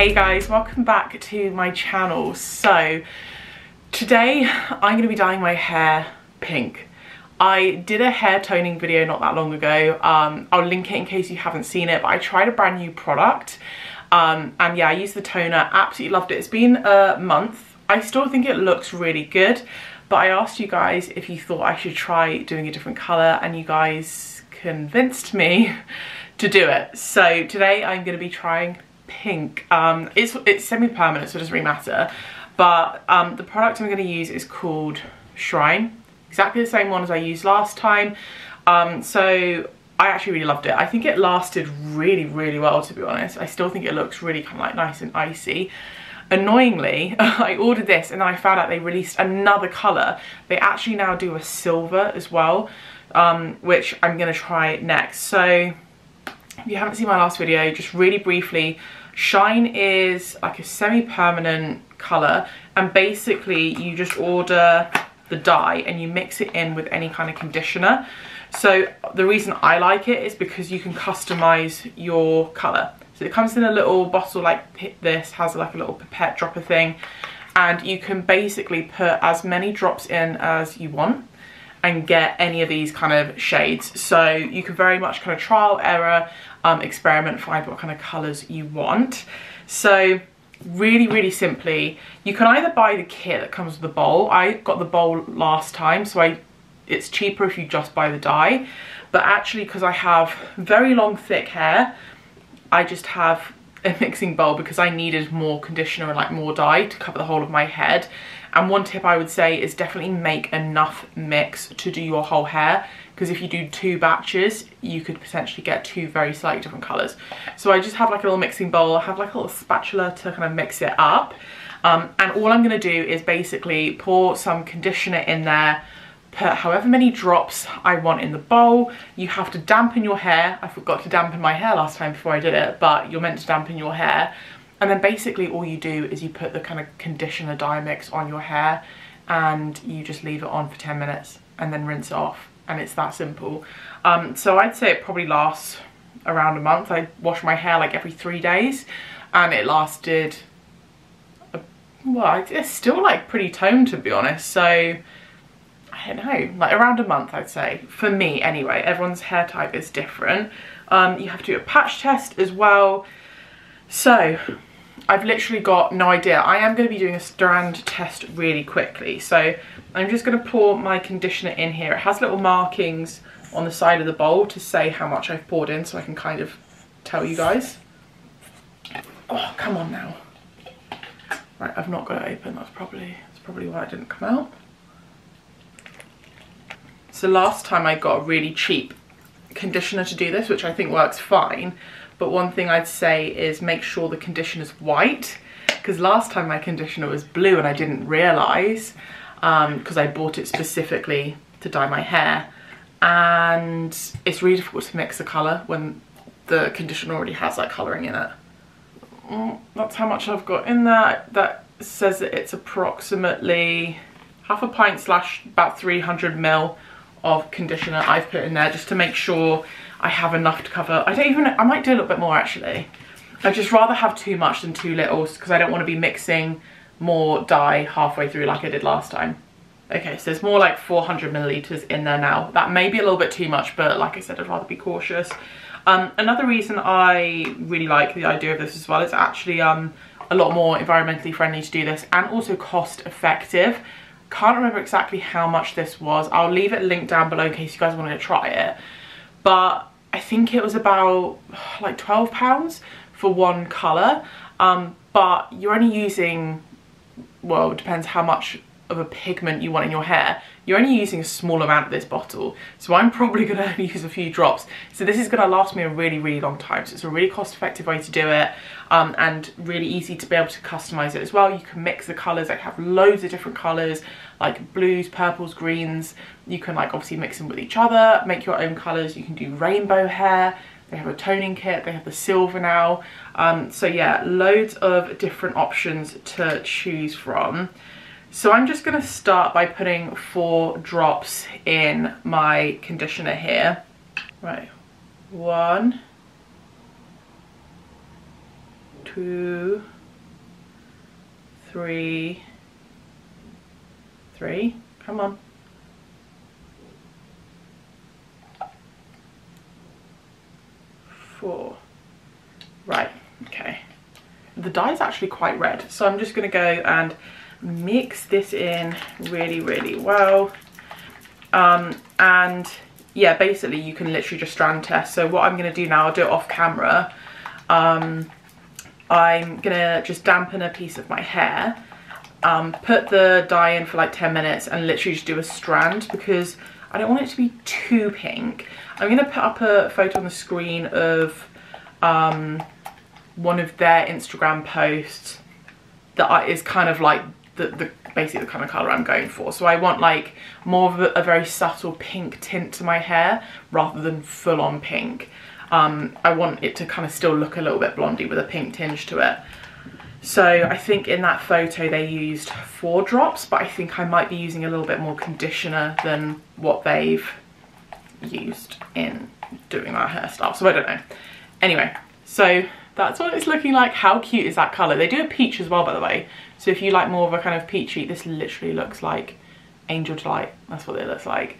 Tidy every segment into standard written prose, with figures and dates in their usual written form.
Hey guys, welcome back to my channel. So today I'm going to be dyeing my hair pink. I did a hair toning video not that long ago. I'll link it in case you haven't seen it, but I tried a brand new product and yeah, I used the toner, absolutely loved it. It's been a month. I still think it looks really good, but I asked you guys if you thought I should try doing a different colour and you guys convinced me to do it. So today I'm going to be trying pink. It's semi-permanent, so it doesn't really matter, but the product I'm going to use is called Shrine, exactly the same one as I used last time. So I actually really loved it. I think it lasted really well, to be honest. I still think it looks really kind of like nice and icy. Annoyingly, I ordered this and then I found out they released another colour. They actually now do a silver as well, which I'm going to try next. So if you haven't seen my last video, just really briefly, Shine is like a semi-permanent colour, and basically you just order the dye and you mix it in with any kind of conditioner. So the reason I like it is because you can customise your colour. So it comes in a little bottle like this, has like a little pipette dropper thing, and you can basically put as many drops in as you want and get any of these kind of shades. So you can very much kind of trial, error, experiment, find what kind of colours you want. So really simply, you can either buy the kit that comes with the bowl. I got the bowl last time, so it's cheaper if you just buy the dye, but actually because I have very long thick hair, I just have a mixing bowl because I needed more conditioner and like more dye to cover the whole of my head. And one tip I would say is definitely make enough mix to do your whole hair, because if you do two batches you could potentially get two very slightly different colours. So I just have like a little mixing bowl, I have like a little spatula to kind of mix it up, and all I'm going to do is basically pour some conditioner in there, put however many drops I want in the bowl. You have to dampen your hair. I forgot to dampen my hair last time before I did it, but you're meant to dampen your hair. And then basically all you do is you put the kind of conditioner dye mix on your hair and you just leave it on for 10 minutes and then rinse it off, and it's that simple. So I'd say it probably lasts around a month. I wash my hair like every 3 days and it lasted, well, it's still like pretty toned, to be honest. So I don't know, like around a month I'd say, for me anyway. Everyone's hair type is different. You have to do a patch test as well. So I've literally got no idea. I am going to be doing a strand test really quickly, so I'm just going to pour my conditioner in here. It has little markings on the side of the bowl to say how much I've poured in, so I can kind of tell you guys. Oh, come on now. Right, I've not got it open. That's probably why it didn't come out. So last time I got a really cheap conditioner to do this, which I think works fine, but one thing I'd say is make sure the conditioner's white, because last time my conditioner was blue and I didn't realise, because I bought it specifically to dye my hair, and it's really difficult to mix the colour when the conditioner already has that colouring in it. That's how much I've got in there. That says that it's approximately half a pint / about 300 ml of conditioner I've put in there, just to make sure I have enough to cover. I might do a little bit more actually. I'd just rather have too much than too little, because I don't want to be mixing more dye halfway through like I did last time. Okay, so there's more like 400 millilitres in there now. That may be a little bit too much, but like I said, I'd rather be cautious. Another reason I really like the idea of this as well, it's actually a lot more environmentally friendly to do this, and also cost effective. Can't remember exactly how much this was. I'll leave it linked down below in case you guys want to try it, but I think it was about like £12 for one colour, but you're only using, well, it depends how much of a pigment you want in your hair. You're only using a small amount of this bottle, so I'm probably going to use a few drops. So this is going to last me a really long time, so it's a really cost effective way to do it, and really easy to be able to customise it as well. You can mix the colours, like have loads of different colours, like blues, purples, greens. You can like obviously mix them with each other, make your own colours. You can do rainbow hair. They have a toning kit, they have the silver now. So yeah, loads of different options to choose from. So I'm just going to start by putting 4 drops in my conditioner here. Right, 1, three. Come on. Four. Right, okay. The dye is actually quite red, so I'm just going to go and mix this in really, really well. And yeah, basically you can literally just strand test. So what I'm going to do now, I'll do it off camera. I'm going to just dampen a piece of my hair, put the dye in for like 10 minutes and literally just do a strand because I don't want it to be too pink. I'm going to put up a photo on the screen of one of their Instagram posts that is kind of like the basically the kind of colour I'm going for. So I want like more of a very subtle pink tint to my hair rather than full on pink. I want it to kind of still look a little bit blondie with a pink tinge to it. So I think in that photo they used 4 drops, but I think I might be using a little bit more conditioner than what they've used in doing our hairstyle. So I don't know. Anyway, so that's what it's looking like. How cute is that colour? They do a peach as well, by the way. So if you like more of a kind of peachy, this literally looks like Angel Delight. That's what it looks like.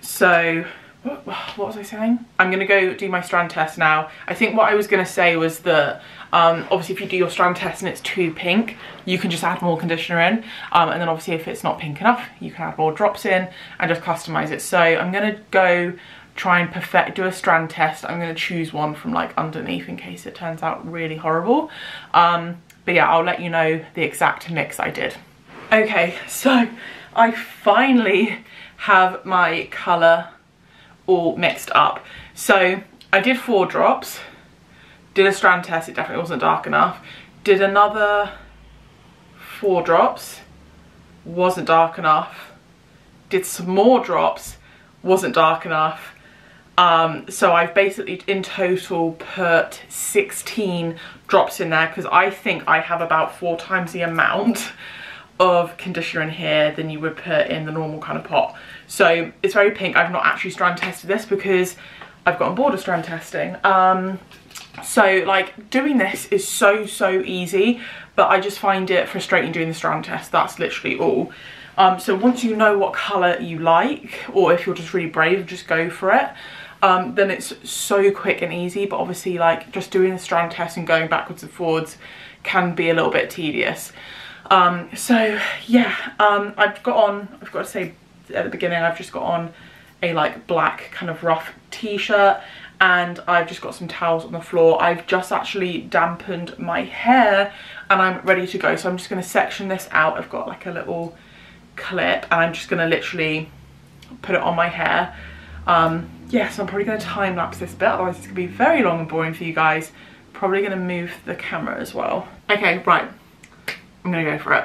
So what was I saying? I'm going to go do my strand test now. I think what I was going to say was that obviously if you do your strand test and it's too pink, you can just add more conditioner in. And then obviously if it's not pink enough, you can add more drops in and just customise it. So I'm going to go try and perfect, do a strand test. I'm going to choose one from like underneath in case it turns out really horrible. But yeah, I'll let you know the exact mix I did. Okay, so I finally have my colour all mixed up. So I did 4 drops, did a strand test, it definitely wasn't dark enough, did another 4 drops, wasn't dark enough, did some more drops, wasn't dark enough. So I've basically in total put 16 drops in there because I think I have about 4 times the amount of conditioner in here than you would put in the normal kind of pot. So it's very pink. I've not actually strand tested this because I've gotten bored of strand testing. So like doing this is so easy, but I just find it frustrating doing the strand test. That's literally all. So once you know what colour you like, or if you're just really brave, just go for it, then it's so quick and easy. But obviously like just doing the strand test and going backwards and forwards can be a little bit tedious. So yeah, I've got to say at the beginning, I've just got on a like black kind of rough t-shirt and I've just got some towels on the floor. I've just actually dampened my hair and I'm ready to go. So I'm just going to section this out. I've got like a little clip and I'm just gonna literally put it on my hair. Yeah, so I'm probably gonna time lapse this bit, otherwise it's gonna be very long and boring for you guys. Probably gonna move the camera as well. Okay, right, I'm gonna go for it.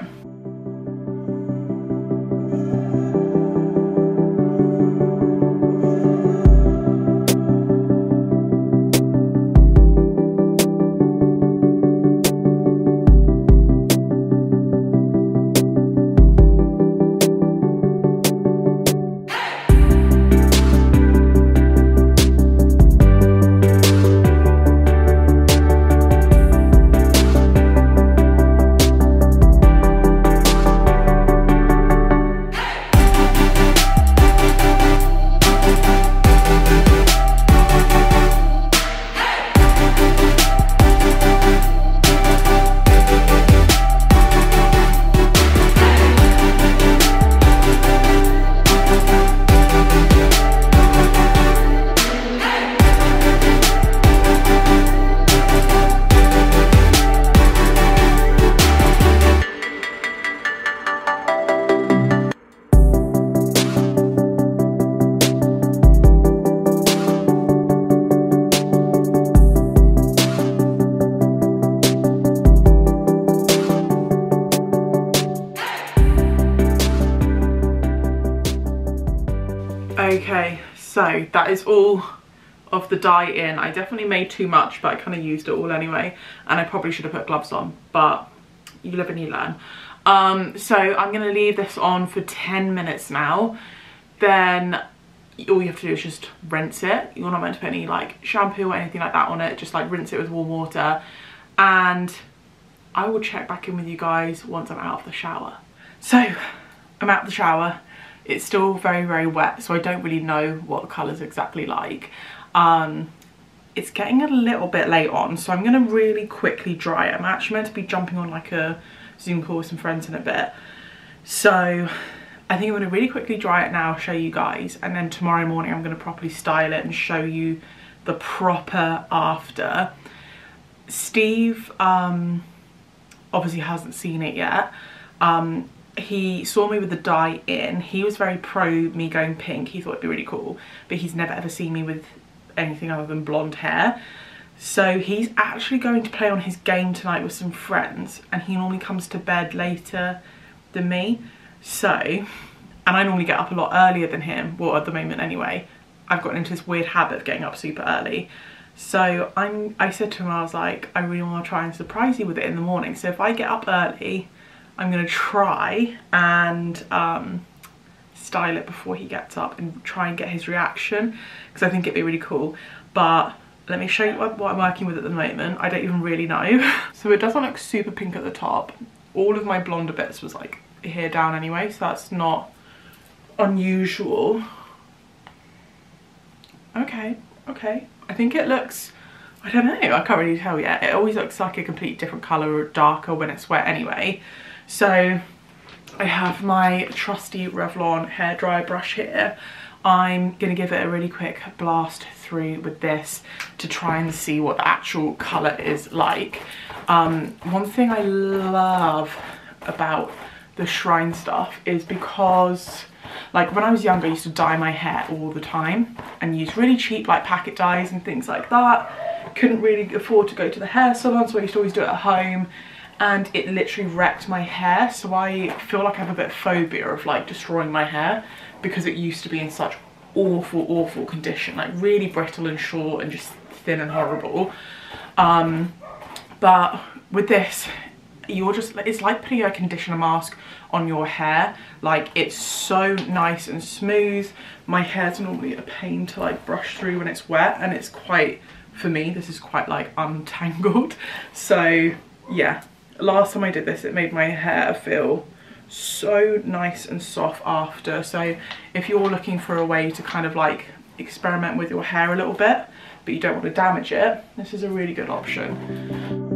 Okay, so that is all of the dye in. I definitely made too much, but I kind of used it all anyway. And I probably should have put gloves on, but you live and you learn. So I'm going to leave this on for 10 minutes now. Then all you have to do is just rinse it. You're not meant to put any like shampoo or anything like that on it, just like rinse it with warm water. And I will check back in with you guys once I'm out of the shower. So I'm out of the shower. It's still very, very wet, so I don't really know what the colour's exactly like. It's getting a little bit late on, so I'm going to really quickly dry it. I'm actually meant to be jumping on like a Zoom call with some friends in a bit. So I think I'm going to really quickly dry it now, show you guys. And then tomorrow morning I'm going to properly style it and show you the proper after. Steve obviously hasn't seen it yet. He saw me with the dye in. He was very pro me going pink. He thought it'd be really cool, but he's never ever seen me with anything other than blonde hair. So he's actually going to play on his game tonight with some friends, and he normally comes to bed later than me. So, and I normally get up a lot earlier than him, well, at the moment anyway. I've gotten into this weird habit of getting up super early. So I said to him, I was like, I really want to try and surprise you with it in the morning. So if I get up early, I'm going to try and style it before he gets up and try and get his reaction, because I think it'd be really cool. But let me show you what I'm working with at the moment. I don't even really know. So it doesn't look super pink at the top. All of my blonder bits was like here down anyway, so that's not unusual. Okay, okay. I think it looks, I don't know, I can't really tell yet. It always looks like a complete different colour or darker when it's wet anyway. So I have my trusty Revlon hairdryer brush here. I'm going to give it a really quick blast through with this to try and see what the actual colour is like. One thing I love about the Shrine stuff is because, like, when I was younger I used to dye my hair all the time and use really cheap like packet dyes and things like that. Couldn't really afford to go to the hair salon, so I used to always do it at home, and it literally wrecked my hair. So I feel like I have a bit of phobia of like destroying my hair, because it used to be in such awful condition, like really brittle and short and just thin and horrible. But with this, you're just, it's like putting a conditioner mask on your hair. Like, it's so nice and smooth. My hair's normally a pain to like brush through when it's wet, and it's quite, for me this is quite like untangled. So yeah, last time I did this it made my hair feel so nice and soft after. So if you're looking for a way to kind of like experiment with your hair a little bit but you don't want to damage it, this is a really good option.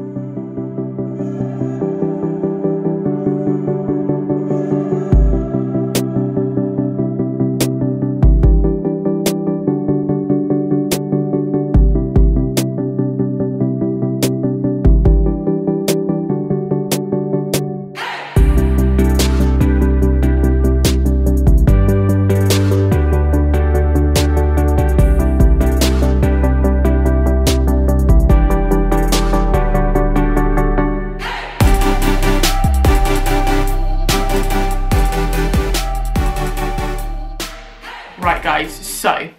So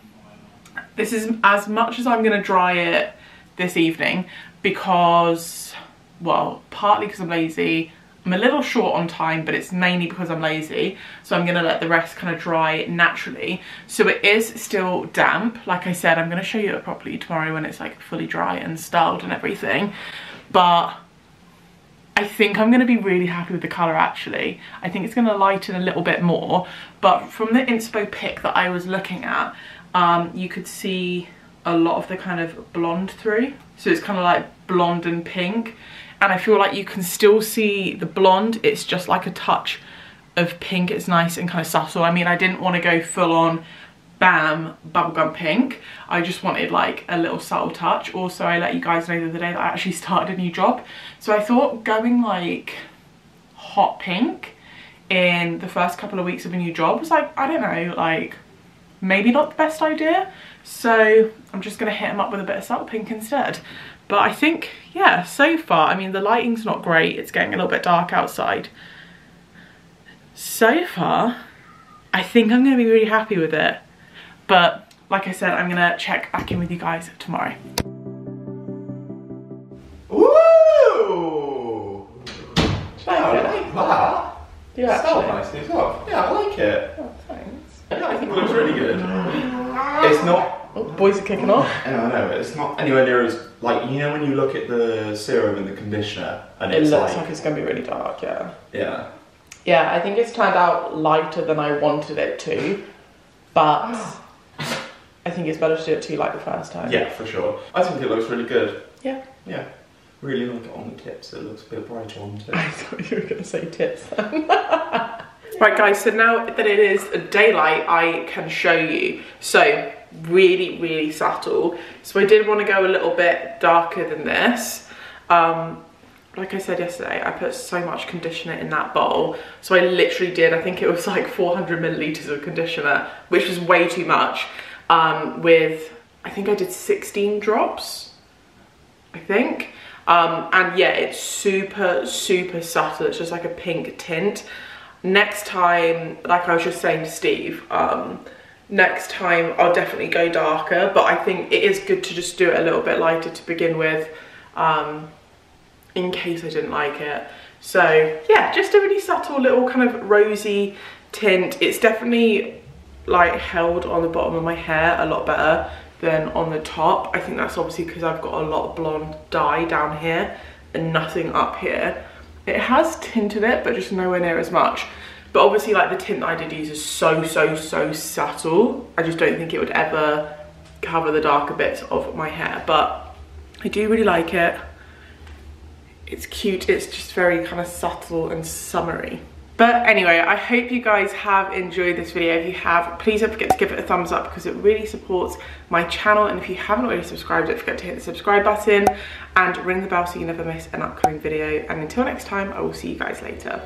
this is as much as I'm going to dry it this evening, because, well, partly because I'm lazy. I'm a little short on time, but it's mainly because I'm lazy. So I'm going to let the rest kind of dry naturally. So it is still damp. Like I said, I'm going to show you it properly tomorrow when it's like fully dry and styled and everything. But I think I'm going to be really happy with the colour actually. I think it's going to lighten a little bit more, but from the inspo pic that I was looking at, you could see a lot of the kind of blonde through. So it's kind of like blonde and pink, and I feel like you can still see the blonde. It's just like a touch of pink. It's nice and kind of subtle. I mean, I didn't want to go full on bam bubblegum pink. I just wanted like a little subtle touch. Also, I let you guys know the other day that I actually started a new job, so I thought going like hot pink in the first couple of weeks of a new job was like, I don't know, like maybe not the best idea. So I'm just gonna hit them up with a bit of subtle pink instead. But I think, yeah, so far, I mean, the lighting's not great, it's getting a little bit dark outside. So far I think I'm gonna be really happy with it. But like I said, I'm gonna check back in with you guys tomorrow. Ooh! Wow, I like that. Yeah, it's nicely as well. Yeah, I like it. Oh, thanks. Yeah, I think it looks really good. It's not. Oh, boys are kicking off. I know. It's not anywhere near as like, you know, when you look at the serum and the conditioner, and it looks like it's gonna be really dark. Yeah. Yeah. Yeah, I think it's turned out lighter than I wanted it to, but I think it's better to do it too light the first time. Yeah, for sure. I think it looks really good. Yeah. Yeah. Really like it on the tips. It looks a bit brighter on the tips. I thought you were gonna say tips. Right guys, so now that it is daylight, I can show you. So really, really subtle. So I did want to go a little bit darker than this. Like I said yesterday, I put so much conditioner in that bowl. So I literally did, I think it was like 400 milliliters of conditioner, which was way too much. With, I think I did 16 drops, I think. And yeah, it's super, super subtle. It's just like a pink tint. Next time, like I was just saying to Steve, next time I'll definitely go darker, but I think it is good to just do it a little bit lighter to begin with, in case I didn't like it. So yeah, just a really subtle little kind of rosy tint. It's definitely like held on the bottom of my hair a lot better than on the top. I think that's obviously because I've got a lot of blonde dye down here and nothing up here. It has tinted it, but just nowhere near as much. But obviously, like, the tint that I did use is so, so, so subtle. I just don't think it would ever cover the darker bits of my hair. But I do really like it. It's cute. It's just very kind of subtle and summery. But anyway, I hope you guys have enjoyed this video. If you have, please don't forget to give it a thumbs up because it really supports my channel. And if you haven't already subscribed, don't forget to hit the subscribe button and ring the bell so you never miss an upcoming video. And until next time, I will see you guys later.